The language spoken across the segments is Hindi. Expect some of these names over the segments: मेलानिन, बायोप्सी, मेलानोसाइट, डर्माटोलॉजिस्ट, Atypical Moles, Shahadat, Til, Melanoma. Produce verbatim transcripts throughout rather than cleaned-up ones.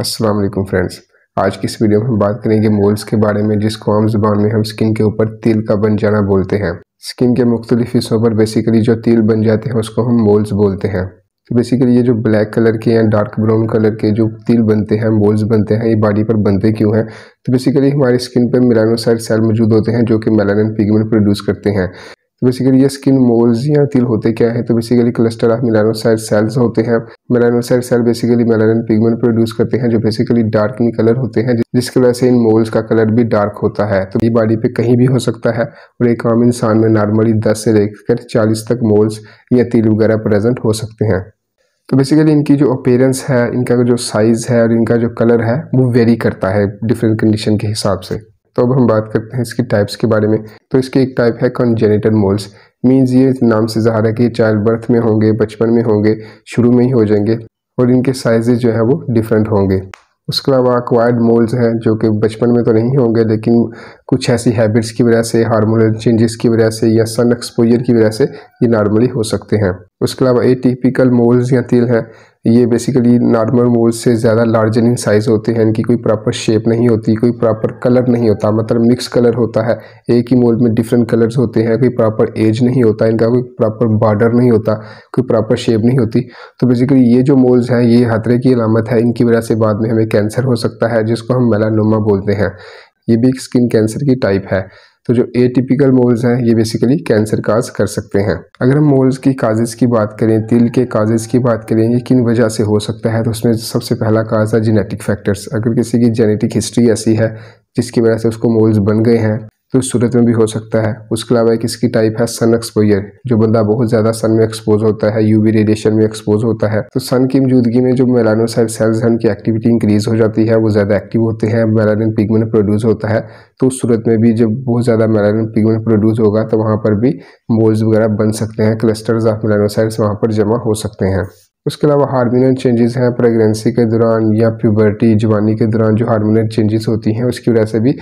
अस्सलाम वालेकुम फ्रेंड्स, आज की इस वीडियो में हम बात करेंगे मोल्स के बारे में, जिसको आम जुबान में हम स्किन के ऊपर तिल का बन जाना बोलते हैं। स्किन के मुख्तलिफ हिस्सों पर बेसिकली जो तिल बन जाते हैं उसको हम मोल्स बोलते हैं। तो बेसिकली ये जो ब्लैक कलर के या डार्क ब्राउन कलर के जो तिल बनते हैं, मोल्स बनते हैं, ये बॉडी पर बनते क्यों हैं? तो बेसिकली हमारी स्किन पर मेलानोसाइट सेल मौजूद होते हैं जो कि मेलानिन पिगमेंट प्रोड्यूस करते हैं। तो बेसिकली ये स्किन मोल्स या तिल होते क्या है? तो basically cluster of मेलानोसाइट cells होते हैं। मेलानोसाइट cell basically मेलानिन pigment produce करते हैं जो बेसिकली डार्क इन कलर होते हैं, जिसकी वजह से इन मोल्स का कलर भी डार्क होता है। तो ये बॉडी पे कहीं भी हो सकता है और एक आम इंसान में नॉर्मली दस से लेकर चालीस तक मोल्स या तिल वगैरह प्रेजेंट हो सकते हैं। तो बेसिकली इनकी जो अपीयरेंस है, इनका जो साइज़ है और इनका जो कलर है वो वेरी करता है डिफरेंट कंडीशन के हिसाब से। तो अब हम बात करते हैं इसकी टाइप्स के बारे में। तो इसकी एक टाइप है कॉन्जेनिटल मोल्स। मीन्स ये नाम से ज़ाहिर है कि चाइल्ड बर्थ में होंगे, बचपन में होंगे, शुरू में ही हो जाएंगे और इनके साइजेस जो है वो डिफरेंट होंगे। उसके अलावा एक्वायर्ड मोल्स हैं जो कि बचपन में तो नहीं होंगे, लेकिन कुछ ऐसी हैबिट्स की वजह से, हार्मोनल चेंजेस की वजह से या सन एक्सपोजर की वजह से ये नॉर्मली हो सकते हैं। उसके अलावा एटिपिकल मोल्स या तिल हैं, ये बेसिकली नॉर्मल मोल्स से ज़्यादा लार्जर इन साइज़ होते हैं। इनकी कोई प्रॉपर शेप नहीं होती, कोई प्रॉपर कलर नहीं होता, मतलब मिक्स कलर होता है, एक ही मोल में डिफरेंट कलर्स होते हैं। कोई प्रॉपर एज नहीं होता इनका, कोई प्रॉपर बॉर्डर नहीं होता, कोई प्रॉपर शेप नहीं होती। तो बेसिकली ये जो मोल्स हैं ये खतरे की अलामत है। इनकी वजह से बाद में हमें कैंसर हो सकता है, जिसको हम मेलानोमा बोलते हैं। ये भी एक स्किन कैंसर की टाइप है। तो जो एटिपिकल मोल्स हैं ये बेसिकली कैंसर काज कर सकते हैं। अगर हम मोल्स की काजेज़ की बात करें, तिल के काजेज़ की बात करें, ये किन वजह से हो सकता है? तो उसमें सबसे पहला काज है जेनेटिक फैक्टर्स। अगर किसी की जेनेटिक हिस्ट्री ऐसी है जिसकी वजह से उसको मोल्स बन गए हैं तो उस सूरत में भी हो सकता है। उसके अलावा एक इसकी टाइप है सन एक्सपोजर। जो बंदा बहुत ज़्यादा सन में एक्सपोज होता है, यूवी रेडिएशन में एक्सपोज होता है, तो सन की मौजूदगी में जो मेलानोसाइट सेल्स हैं उनकी एक्टिविटी इंक्रीज़ हो जाती है, वो ज़्यादा एक्टिव होते हैं, मेलानिन पिगमेंट प्रोड्यूस होता है। तो उस सूरत में भी जब बहुत ज़्यादा मेलानिन पिगमेंट प्रोड्यूस होगा तो वहाँ पर भी मोल्स वगैरह बन सकते हैं, क्लस्टर्स ऑफ मेलानोसाइट्स वहाँ पर जमा हो सकते हैं। उसके अलावा हार्मोनल चेंजेस हैं। प्रेगनेंसी के दौरान या प्यूबर्टी, जवानी के दौरान जो हार्मोनल चेंजेस होती हैं उसकी वजह से भी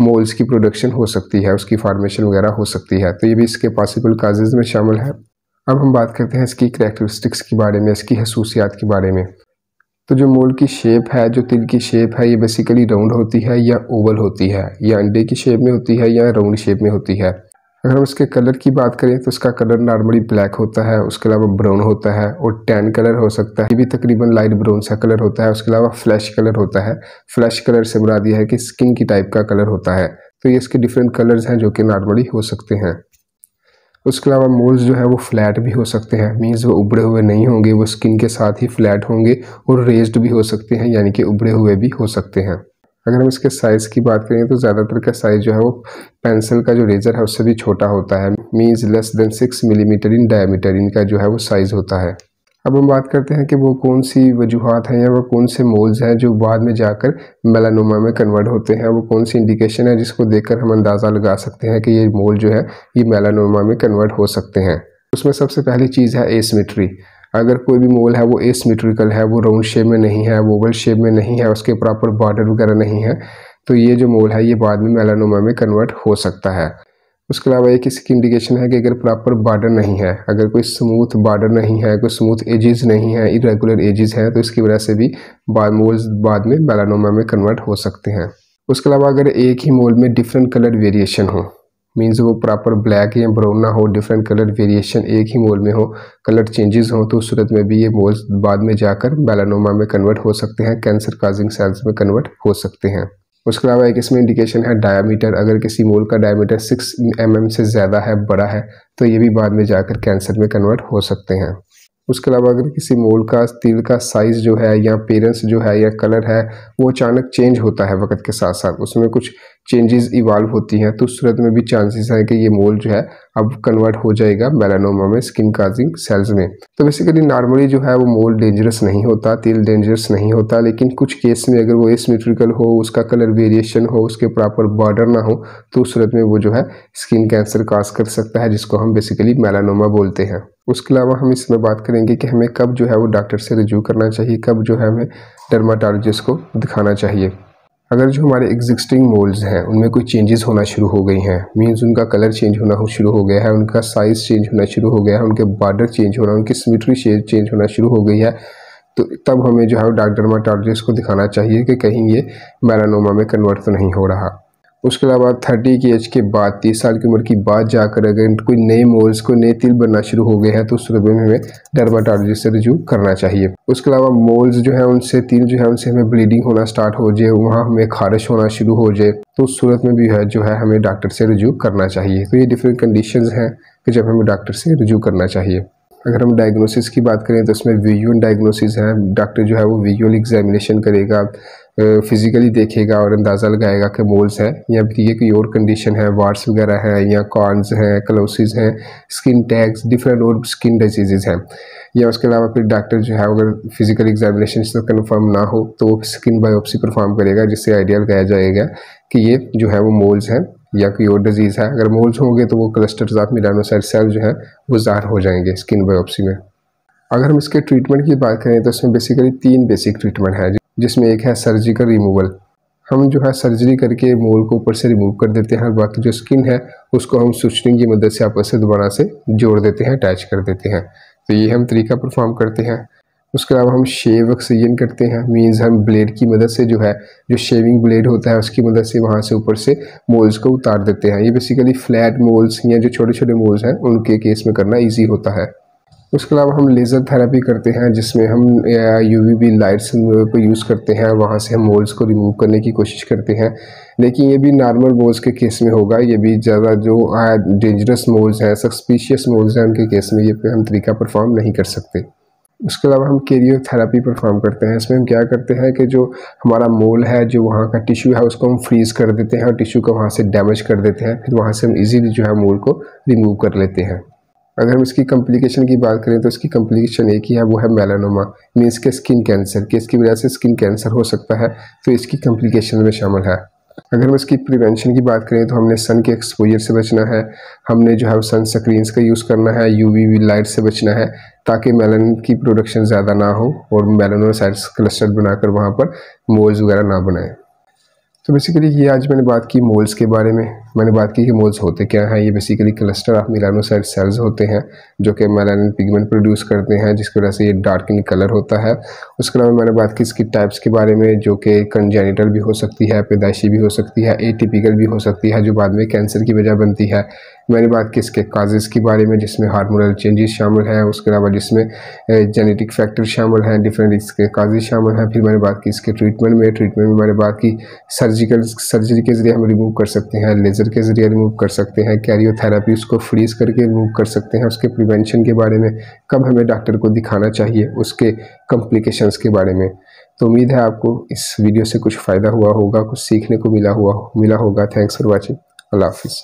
मोल्स की प्रोडक्शन हो सकती है, उसकी फॉर्मेशन वगैरह हो सकती है। तो ये भी इसके पॉसिबल काजेज़ में शामिल है। अब हम बात करते हैं इसकी करैक्टरिस्टिक्स के बारे में, इसकी खसूसियात के बारे में। तो जो मोल की शेप है, जो तिल की शेप है, ये बेसिकली राउंड होती है या ओवल होती है, या अंडे की शेप में होती है या राउंड शेप में होती है। अगर हम इसके कलर की बात करें तो उसका कलर नॉर्मली ब्लैक होता है, उसके अलावा ब्राउन होता है और टैन कलर हो सकता है, ये भी तकरीबन लाइट ब्राउन सा कलर होता है। उसके अलावा फ्लैश कलर होता है। फ्लैश कलर से मुराद ये है कि स्किन की टाइप का कलर होता है। तो ये इसके डिफरेंट कलर्स हैं जो कि नॉर्मली हो सकते हैं। उसके अलावा मोल्स जो है वो फ्लैट भी हो सकते हैं। मीन्स वो उभरे हुए नहीं होंगे, वो स्किन के साथ ही फ्लैट होंगे और रेज्ड भी हो सकते हैं, यानी कि उभरे हुए भी हो सकते हैं। अगर हम इसके साइज़ की बात करें तो ज़्यादातर का साइज़ जो है वो पेंसिल का जो रेजर है उससे भी छोटा होता है। Means less than six millimetre in diameter इनका जो है वो साइज़ होता है। अब हम बात करते हैं कि वो कौन सी वजूहत हैं या वो कौन से मोल्स हैं जो बाद में जाकर मेलानोमा में कन्वर्ट होते हैं, वो कौन सी इंडिकेशन है जिसको देखकर हम अंदाज़ा लगा सकते हैं कि ये मोल जो है ये मेलानोमा में कन्वर्ट हो सकते हैं। उसमें सबसे पहली चीज़ है एसिमेट्री। अगर कोई भी मोल है वो एसिमेट्रिकल है, वो राउंड शेप में नहीं है, वो ओवल शेप में नहीं है, उसके प्रॉपर बॉर्डर वगैरह नहीं है, तो ये जो मोल है ये बाद में मेलानोमा में कन्वर्ट हो सकता है। उसके अलावा एक इसकी इंडिकेशन है कि अगर प्रॉपर बॉर्डर नहीं है, अगर कोई स्मूथ बॉर्डर नहीं है, कोई स्मूथ एजेस नहीं है, इरेगुलर एजेस हैं, तो इसकी वजह से भी मोल्स बाद में मेलानोमा में कन्वर्ट हो सकते हैं। उसके अलावा अगर एक ही मोल में डिफरेंट कलर वेरिएशन हो, मीन्स वो प्रॉपर ब्लैक या ब्राउन ना हो, डिफरेंट कलर वेरिएशन एक ही मोल में हो, कलर चेंजेस हो, तो उस सूरत में भी ये मोल्स बाद में जाकर मेलानोमा में कन्वर्ट हो सकते हैं, कैंसर काजिंग सेल्स में कन्वर्ट हो सकते हैं। उसके अलावा एक इसमें इंडिकेशन है डायमीटर। अगर किसी मोल का डायमीटर सिक्स एम एम से ज़्यादा है, बड़ा है, तो ये भी बाद में जाकर कैंसर में कन्वर्ट हो सकते हैं। उसके अलावा अगर किसी मोल का तिल का साइज़ जो है या अपीयरेंस जो है या कलर है वो अचानक चेंज होता है वक्त के साथ साथ, उसमें कुछ चेंजेस इवाल्व होती हैं, तो उस सूरत में भी चांसेस हैं कि ये मोल जो है अब कन्वर्ट हो जाएगा मेलानोमा में, स्किन काजिंग सेल्स में। तो बेसिकली नॉर्मली जो है वो मोल डेंजरस नहीं होता, तिल डेंजरस नहीं होता, लेकिन कुछ केस में अगर वो एसिमेट्रिकल हो, उसका कलर वेरिएशन हो, उसके प्रॉपर बॉर्डर ना हो, तो उस सूरत में वो जो है स्किन कैंसर काज कर सकता है, जिसको हम बेसिकली मेलानोमा बोलते हैं। उसके अलावा हम इसमें बात करेंगे कि हमें कब जो है वो डॉक्टर से रिज्यू करना चाहिए, कब जो है हमें डर्माटोलॉजिस्ट को दिखाना चाहिए। अगर जो हमारे एग्जिस्टिंग मोल्स हैं उनमें कोई चेंजेस होना शुरू हो गई हैं, मींस उनका कलर चेंज होना शुरू हो गया है, उनका साइज़ चेंज होना शुरू हो गया है, उनके बॉर्डर चेंज होना, उनकी सिमेट्री शेप चेंज होना शुरू हो गई है, तो तब हमें जो है डार्क डर्माटोलॉजिस्ट को दिखाना चाहिए कि कहीं ये मेलानोमा में कन्वर्ट तो नहीं हो रहा। उसके अलावा तीस की एज के बाद तीस साल की उम्र की बाद जाकर अगर कोई नए मोल्स कोई नए तिल बनना शुरू हो गए हैं तो उस सूरत में हमें डर्माटोलॉजिस्ट से रिज्यू करना चाहिए। उसके अलावा मोल्स जो है उनसे तिल जो है उनसे हमें ब्लीडिंग होना स्टार्ट हो जाए, वहाँ हमें खारिश होना शुरू हो जाए तो उस सूरत में भी है जो है हमें डॉक्टर से रिज्यू करना चाहिए। तो ये डिफरेंट कंडीशन हैं कि जब हमें डॉक्टर से रिज्यू करना चाहिए। अगर हम डायग्नोसिस की बात करें तो इसमें विजुअल डायग्नोसिस है, डॉक्टर जो है वो विजुअल एग्जामिनेशन करेगा, फिजिकली देखेगा और अंदाज़ा लगाएगा कि मोल्स हैं या ये कोई और कंडीशन है, वार्स वगैरह है या कॉर्न्स हैं, कलोसिस हैं, स्किन टैग्स, डिफरेंट और स्किन डिजीज़ हैं। या उसके अलावा फिर डॉक्टर जो है अगर फिजिकल एग्जामिनेशन से कन्फर्म ना हो तो स्किन बायोप्सी परफॉर्म करेगा, जिससे आइडिया लगाया जाएगा कि ये जो है वो मोल्स हैं या कोई और डिजीज़ है। अगर मोल्स होंगे तो वो क्लस्टर्स ऑफ मेलानोसाइट सेल जो है वो ज़ाहिर हो जाएंगे स्किन बायोप्सी में। अगर हम इसके ट्रीटमेंट की बात करें तो इसमें बेसिकली तीन बेसिक ट्रीटमेंट है, जिसमें एक है सर्जिकल रिमूवल। हम जो है सर्जरी करके मोल को ऊपर से रिमूव कर देते हैं और बाकी जो स्किन है उसको हम सुचरिंग की मदद से आपस से दोबारा से जोड़ देते हैं, अटैच कर देते हैं। तो ये हम तरीका परफॉर्म करते हैं। उसके अलावा हम शेव एक्सीजन करते हैं, मींस हम ब्लेड की मदद से जो है जो शेविंग ब्लेड होता है उसकी मदद से वहाँ से ऊपर से मोल्स को उतार देते हैं। ये बेसिकली फ्लैट मोल्स या जो छोटे छोटे मोल्स हैं उनके केस में करना ईजी होता है। उसके अलावा हम लेज़र थेरेपी करते हैं, जिसमें हम यूवीबी लाइट्स को यूज़ करते हैं, वहाँ से हम मोल्स को रिमूव करने की कोशिश करते हैं। लेकिन ये भी नॉर्मल मोल्स के केस में होगा, ये भी ज़्यादा जो डेंजरस मोल्स हैं, सस्पिशियस मोल्स हैं, उनके केस में ये पे हम तरीका परफॉर्म नहीं कर सकते। उसके अलावा हम केरियोथेरेपी परफॉर्म करते हैं। इसमें हम क्या करते हैं कि जो हमारा मोल है, जो वहाँ का टिश्यू है, उसको हम फ्रीज़ कर देते हैं और टिश्यू को वहाँ से डैमेज कर देते हैं, फिर वहाँ से हम इजीली जो है मोल को रिमूव कर लेते हैं। अगर हम इसकी कम्प्लिकेशन की बात करें तो इसकी कम्प्लिकेशन एक ही है, वो है मेलानोमा, मीन्स के स्किन कैंसर के, इसकी वजह से स्किन कैंसर हो सकता है, तो इसकी कम्प्लिकेशन में शामिल है। अगर हम इसकी प्रिवेंशन की बात करें तो हमने सन के एक्सपोजर से बचना है, हमने जो है सन स्क्रीन्स का यूज़ करना है, यूवी लाइट से बचना है ताकि मेलान की प्रोडक्शन ज़्यादा ना हो और मेलानोसाइट्स क्लस्टर बनाकर वहाँ पर मोल्स वगैरह ना बनाए। तो बेसिकली ये आज मैंने बात की मोल्स के बारे में। मैंने बात की कि मोल्स होते क्या हैं। ये basically cluster of मेलानोसाइट cells होते हैं जो कि मेलानिन पिगमेंट प्रोड्यूस करते हैं, जिसकी वजह से ये डार्क इन कलर होता है। उसके अलावा मैंने बात की इसकी टाइप्स के बारे में, जो कि कंजेनिटल भी हो सकती है, पैदाइशी भी हो सकती है, एटिपिकल भी हो सकती है, जो बाद में कैंसर की वजह बनती है। मैंने बात की इसके काजेज़ के बारे में, जिसमें हार्मोनल चेंजेस शामिल हैं, उसके अलावा जिसमें जेनेटिक फैक्टर शामिल हैं, डिफरेंट इसके काजेज़ शामिल हैं। फिर मैंने बात की इसके ट्रीटमेंट में, ट्रीटमेंट में मैंने बात की सर्जिकल सर्जरी के ज़रिए हम रिमूव कर सकते हैं, लेज़र के ज़रिए रिमूव कर सकते हैं, कैरियोथेरेपी उसको फ्रीज़ करके रिमूव कर सकते हैं, उसके प्रिवेंशन के बारे में, कब हमें डॉक्टर को दिखाना चाहिए, उसके कम्प्लिकेशंस के बारे में। तो उम्मीद है आपको इस वीडियो से कुछ फ़ायदा हुआ होगा, कुछ सीखने को मिला हुआ मिला होगा। Thanks for watching. अल्लाह हाफिज़।